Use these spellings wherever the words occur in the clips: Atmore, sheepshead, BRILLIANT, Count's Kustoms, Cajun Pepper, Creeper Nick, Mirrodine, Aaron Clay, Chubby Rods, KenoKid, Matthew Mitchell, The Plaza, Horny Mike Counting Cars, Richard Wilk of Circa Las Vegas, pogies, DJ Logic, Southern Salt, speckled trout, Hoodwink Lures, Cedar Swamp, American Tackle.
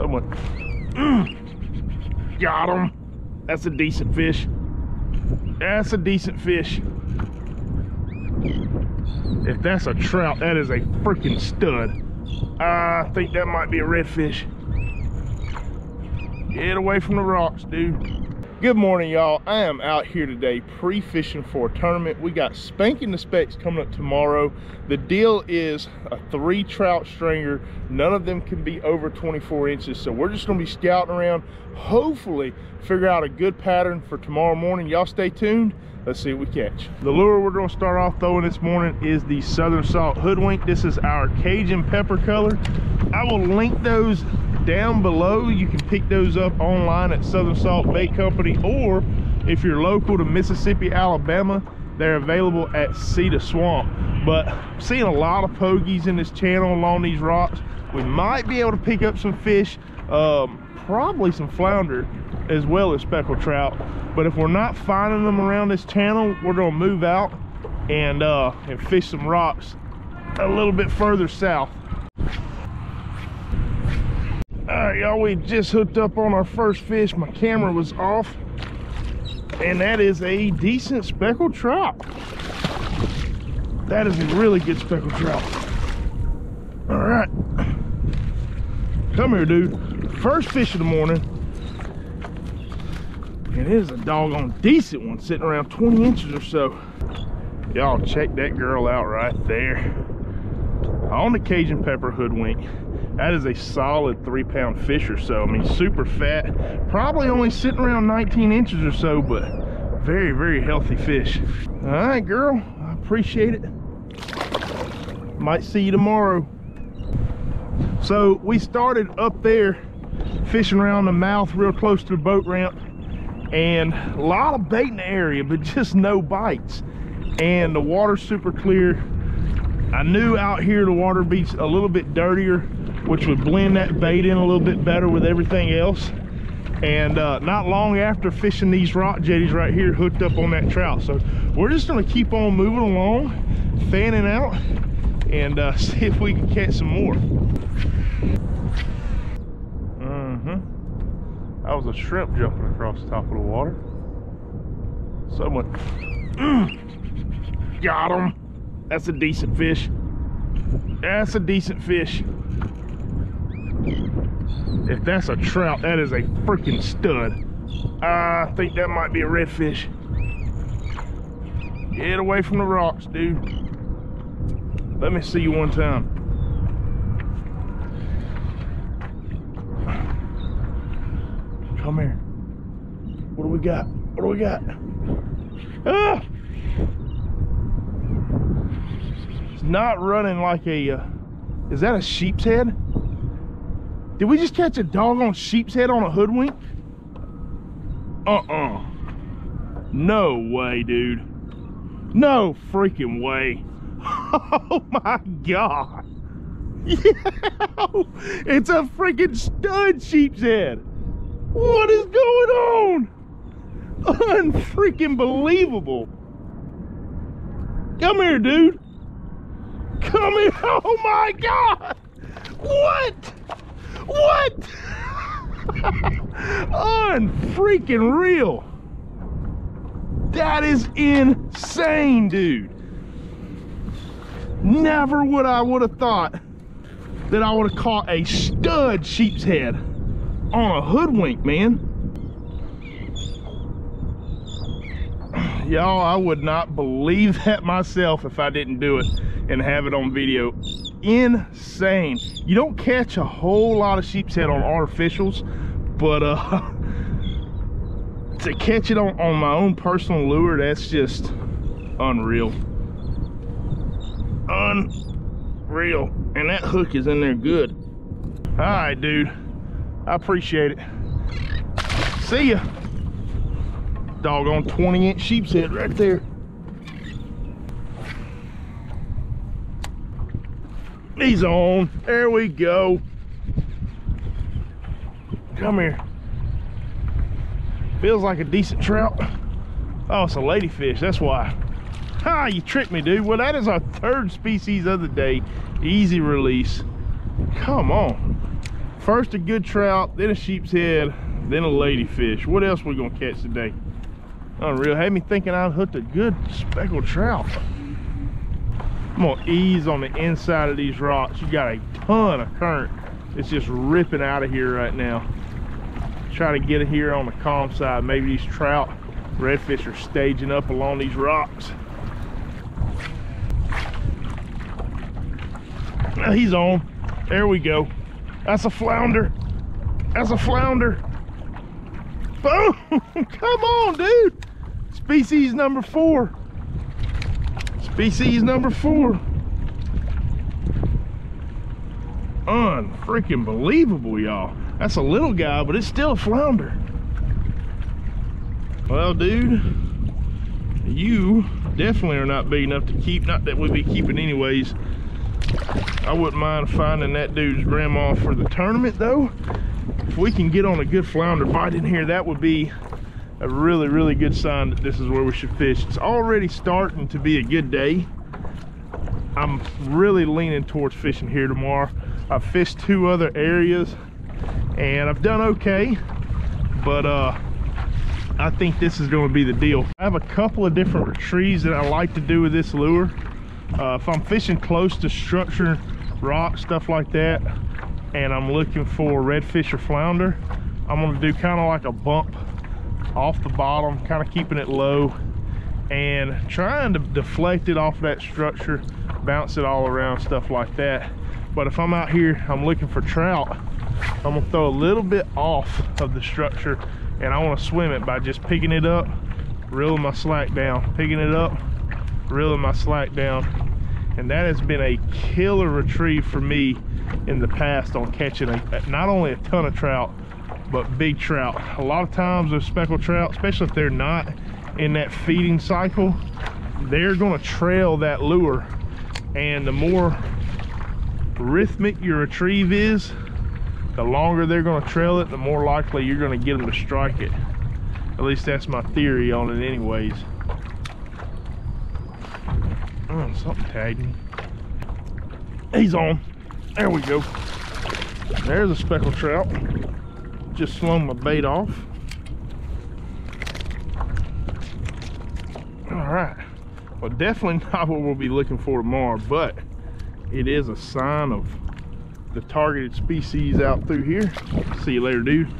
someone. Got him. That's a decent fish. That's a decent fish. If that's a trout, that is a freaking stud. I think that might be a redfish. Get away from the rocks, dude. Good morning, y'all. I am out here today pre-fishing for a tournament. We got Spanking the Specs coming up tomorrow. The deal is a 3 trout stringer. None of them can be over 24 inches. So we're just gonna be scouting around, hopefully figure out a good pattern for tomorrow morning. Y'all stay tuned. Let's see what we catch. The lure we're gonna start off throwing this morning is the Southern Salt Hoodwink. This is our Cajun Pepper color. I will link those down below. You can pick those up online at Southern Salt Bait Company, or if you're local to Mississippi, Alabama, they're available at Cedar Swamp. But I'm seeing a lot of pogies in this channel along these rocks. We might be able to pick up some fish, probably some flounder, as well as speckled trout. But if we're not finding them around this channel, we're gonna move out and fish some rocks a little bit further south. All right, y'all, we just hooked up on our first fish. My camera was off, and that is a decent speckled trout. That is a really good speckled trout. All right, come here, dude. First fish of the morning. It is a doggone decent one, sitting around 20 inches or so. Y'all check that girl out right there. On the Cajun Pepper Hoodwink. That is a solid 3-pound fish or so. I mean, super fat. Probably only sitting around 19 inches or so, but very, very healthy fish. All right, girl, I appreciate it. Might see you tomorrow. So we started up there, fishing around the mouth real close to the boat ramp. And a lot of bait in the area, but just no bites, and the water's super clear. I knew out here the water beats a little bit dirtier, which would blend that bait in a little bit better with everything else. And not long after fishing these rock jetties right here, hooked up on that trout. So we're just gonna keep on moving along, fanning out, and see if we can catch some more. That was a shrimp jumping across the top of the water. Someone. Got him. That's a decent fish. That's a decent fish. If that's a trout, that is a freaking stud. I think that might be a redfish. Get away from the rocks, dude. Let me see you one time. Come here. What do we got? What do we got? Ah! It's not running like a... is that a sheep's head? Did we just catch a doggone sheep's head on a hoodwink? No way, dude. No freaking way. Oh my God. Yeah! It's a freaking stud sheep's head. What is going on? Unfreaking believable. Come here, dude. Come here. Oh my God. What? Unfreaking real. That is insane, dude. Never would I would have thought that I would have caught a stud sheep's head on a hoodwink, man. Y'all, I would not believe that myself if I didn't do it and have it on video. Insane. You don't catch a whole lot of sheep's head on artificials, but to catch it on my own personal lure, that's just unreal. Unreal. And that hook is in there good. All right, dude. I appreciate it. See ya. Doggone 20-inch sheep's head right there. He's on. There we go. Come here. Feels like a decent trout. Oh, it's a ladyfish. That's why. Ha! You tricked me, dude. Well, that is our third species of the day. Easy release. Come on. First a good trout, then a sheep's head, then a ladyfish. What else we gonna catch today? Unreal. Had me thinking I hooked a good speckled trout. I'm gonna ease on the inside of these rocks. You got a ton of current. It's just ripping out of here right now. Try to get it here on the calm side. Maybe these trout, redfish are staging up along these rocks. Now he's on. There we go. That's a flounder. That's a flounder. Boom! Come on, dude. Species number 4. Species number 4. Unfreaking believable, y'all. That's a little guy, but it's still a flounder. Well, dude, you definitely are not big enough to keep. Not that we'd be keeping anyways. I wouldn't mind finding that dude's grandma for the tournament, though. If we can get on a good flounder bite in here, that would be a really, really good sign that this is where we should fish. It's already starting to be a good day. I'm really leaning towards fishing here tomorrow. I've fished 2 other areas and I've done okay, but I think this is going to be the deal. I have a couple of different retrieves that I like to do with this lure. If I'm fishing close to structure, rock, stuff like that, and I'm looking for redfish or flounder, I'm going to do kind of like a bump off the bottom, kind of keeping it low and trying to deflect it off that structure, bounce it all around, stuff like that. But if I'm out here, I'm looking for trout, I'm gonna throw a little bit off of the structure and I want to swim it by just picking it up, reeling my slack down, picking it up, reeling my slack down. And that has been a killer retrieve for me in the past on catching not only a ton of trout, but big trout. A lot of times with speckled trout, especially if they're not in that feeding cycle, they're gonna trail that lure. And the more rhythmic your retrieve is, the longer they're going to trail it, the more likely you're going to get them to strike it. At least that's my theory on it anyways. Oh, something tagged me. He's on. There we go. There's a speckled trout. Just slung my bait off. Alright. Well, definitely not what we'll be looking for tomorrow, but it is a sign of the targeted species out through here. See you later, dude.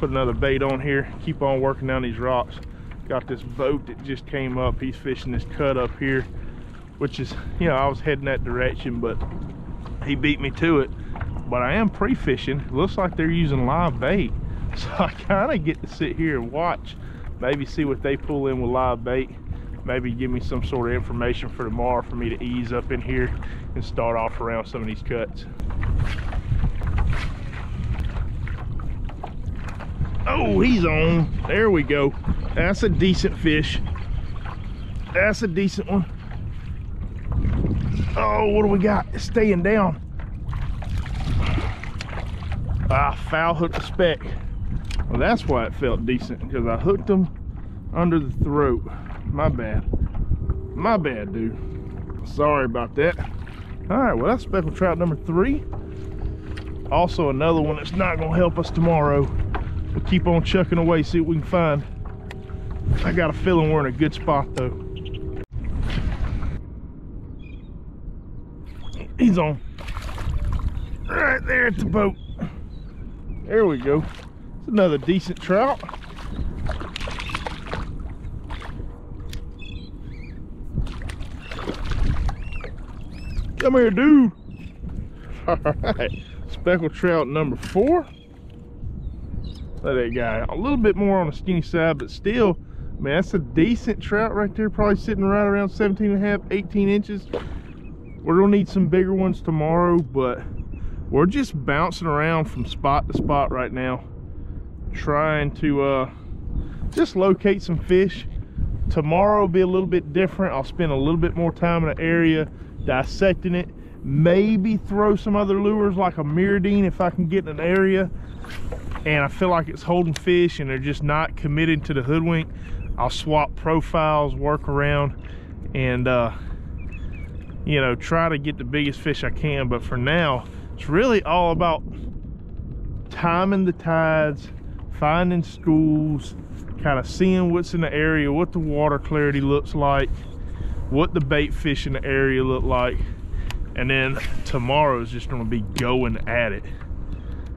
Put another bait on here. Keep on working down these rocks. Got this boat that just came up. He's fishing this cut up here, which is, you know, I was heading that direction, but he beat me to it. But I am pre-fishing. It looks like they're using live bait. So I kind of get to sit here and watch, maybe see what they pull in with live bait. Maybe give me some sort of information for tomorrow for me to ease up in here and start off around some of these cuts. Oh, he's on. There we go. That's a decent fish. That's a decent one. Oh, what do we got? It's staying down. I foul hooked the speck. Well, that's why it felt decent, because I hooked him under the throat. My bad. My bad, dude. Sorry about that. All right, well, that's speckled trout number 3. Also another one that's not gonna help us tomorrow. We'll keep on chucking away, see what we can find. I got a feeling we're in a good spot, though. He's on. Right there at the boat. There we go. It's another decent trout. Come here, dude. All right, speckled trout number 4. Let that guy a little bit more on the skinny side, but still, man, that's a decent trout right there. Probably sitting right around 17.5, 18 inches. We're gonna need some bigger ones tomorrow, but we're just bouncing around from spot to spot right now, trying to just locate some fish. Tomorrow will be a little bit different. I'll spend a little bit more time in the area dissecting it, maybe throw some other lures like a Mirrodine if I can get in an area and I feel like it's holding fish and they're just not committed to the hoodwink. I'll swap profiles, work around, and you know, try to get the biggest fish I can. But for now, it's really all about timing the tides, finding schools, kind of seeing what's in the area, what the water clarity looks like, what the bait fish in the area look like. And then tomorrow is just gonna be going at it,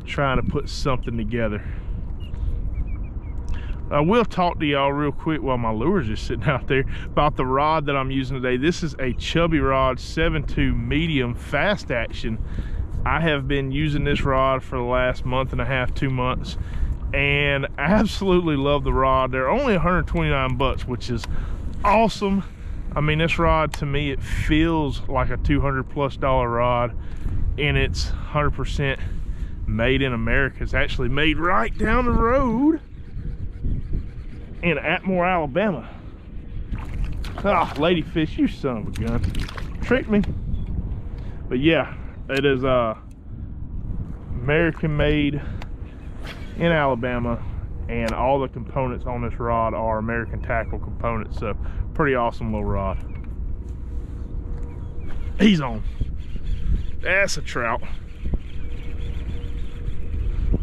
trying to put something together. I will talk to y'all real quick while my lures are sitting out there about the rod that I'm using today. This is a Chubby Rod 7.2 medium fast action. I have been using this rod for the last month and a half, 2 months, and I absolutely love the rod. They're only 129 bucks, which is awesome. I mean, this rod to me, it feels like a $200+ rod, and it's 100% made in America. It's actually made right down the road in Atmore, Alabama. Ah, ladyfish, you son of a gun. Tricked me. But yeah, it is American made in Alabama, and all the components on this rod are American Tackle components, so pretty awesome little rod. He's on. That's a trout.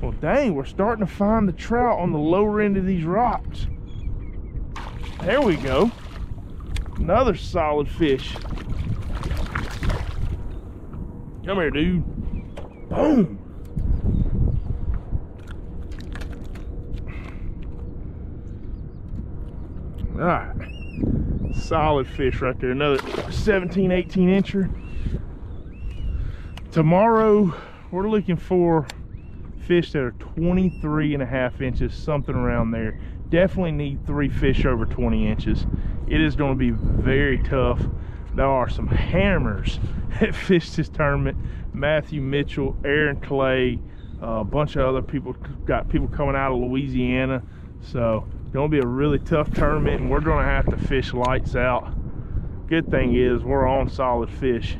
Well, dang, we're starting to find the trout on the lower end of these rocks. There we go. Another solid fish. Come here, dude. Boom. All right, solid fish right there. Another 17, 18 incher. Tomorrow, we're looking for fish that are 23.5 inches, something around there. Definitely need 3 fish over 20 inches. It is going to be very tough. There are some hammers that fished this tournament. Matthew Mitchell, Aaron Clay, a bunch of other people. Got people coming out of Louisiana. So gonna be a really tough tournament, and we're gonna have to fish lights out. Good thing is we're on solid fish.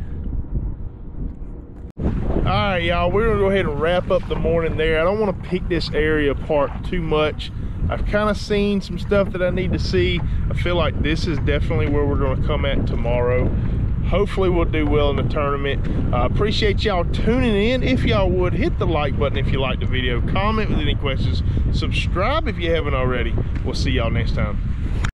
All right, y'all, we're gonna go ahead and wrap up the morning there. I don't want to pick this area apart too much. I've kind of seen some stuff that I need to see. I feel like this is definitely where we're gonna come at tomorrow. Hopefully we'll do well in the tournament. I appreciate y'all tuning in. If y'all would, hit the like button if you like the video, comment with any questions, subscribe if you haven't already. We'll see y'all next time.